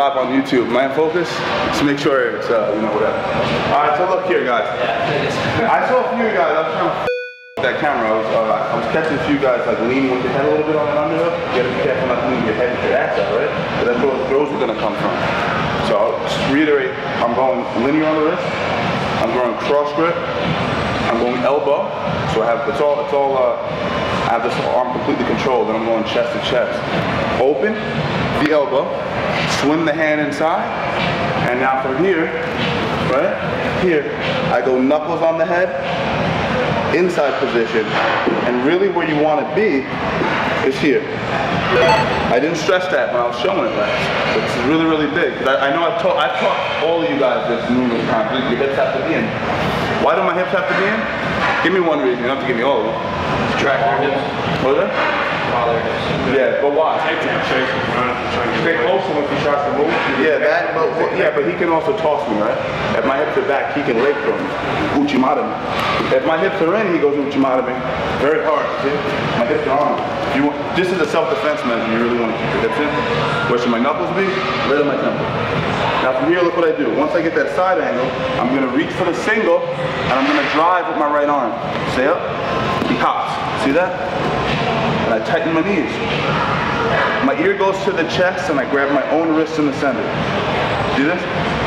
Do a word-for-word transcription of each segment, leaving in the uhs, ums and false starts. live on YouTube. My focus is to make sure it's, uh, you know, whatever. All right, so look here, guys. I saw a few of you guys. I was trying to f that camera. I was, uh, I was catching a few guys, like, leaning with your head a little bit on an underhook. You got to be careful not to lean your head with your ass out, right? But that's where those throws are going to come from. So I'll just reiterate, I'm going linear on the wrist. I'm going cross grip. I'm going elbow. So I have, it's all, it's all, uh, I have this arm completely controlled, and I'm going chest to chest. Open the elbow, swing the hand inside, and now from here, right here, I go knuckles on the head, inside position, and really where you want to be is here. I didn't stress that when I was showing it last. But this is really, really big. I, I know I've, I've taught all of you guys this numerous times. Your hips have to be in. Why do my hips have to be in? Give me one reason. You don't have to give me all of them. Track their hips. What is that? Yeah, but why? Stay closer when he tries to move. Yeah, that, but, yeah, but he can also toss me, right? If my hips are back, he can leg throw me. Uchimata me. If my hips are in, he goes Uchimata me. Very hard. See? My hips are on. You want, this is a self-defense measure. You really want to keep your hips in. Where should my knuckles be? Right on my temple. Now from here, look what I do. Once I get that side angle, I'm going to reach for the single, and I'm going to drive with my right arm. Stay up. He hops. See that? And I tighten my knees. My ear goes to the chest, and I grab my own wrist in the center. Do this?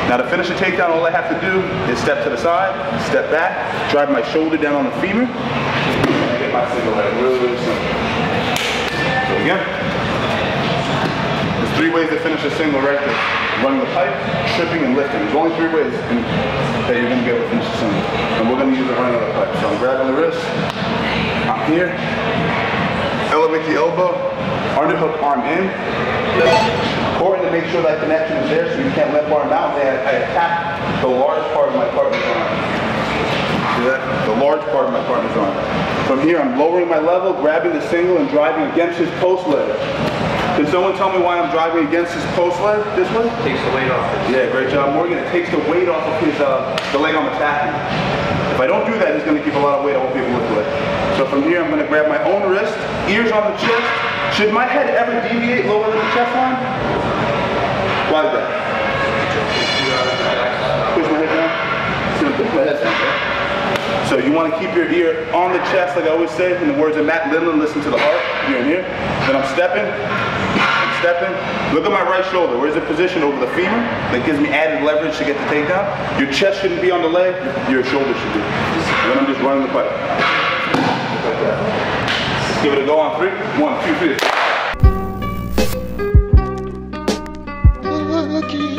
Now to finish the takedown, all I have to do is step to the side, step back, drive my shoulder down on the femur, and I get my single leg. Really, really simple. So again, there's three ways to finish a single right there. Running the pipe, tripping, and lifting. There's only three ways that you're going to be able to finish a single. And we're going to use the running of the pipe. So I'm grabbing the wrist. Here, elevate the elbow, underhook arm in, important to make sure that connection is there so you can't let arm out. And I attack the large part of my partner's arm. See that? The large part of my partner's arm. From here, I'm lowering my level, grabbing the single, and driving against his post leg. Can someone tell me why I'm driving against his post leg this way? Takes the weight off. Yeah, great job, Morgan. It takes the weight off of his uh, the leg I'm attacking. If I don't do that, he's going to keep a lot of weight. I won't be able to lift it. So from here, I'm going to grab my own wrist, ears on the chest. Should my head ever deviate lower than the chest line? Why is that? Push my head down. Simple. My head's down. So you want to keep your ear on the chest, like I always say, in the words of Matt Lindland, listen to the heart. Here and here. Then I'm stepping. I'm stepping. Look at my right shoulder. Where's it positioned over the femur? That gives me added leverage to get the takedown. Your chest shouldn't be on the leg. Your shoulder should be. Then I'm just running the pipe. Let's give it a go on three. One, two, three.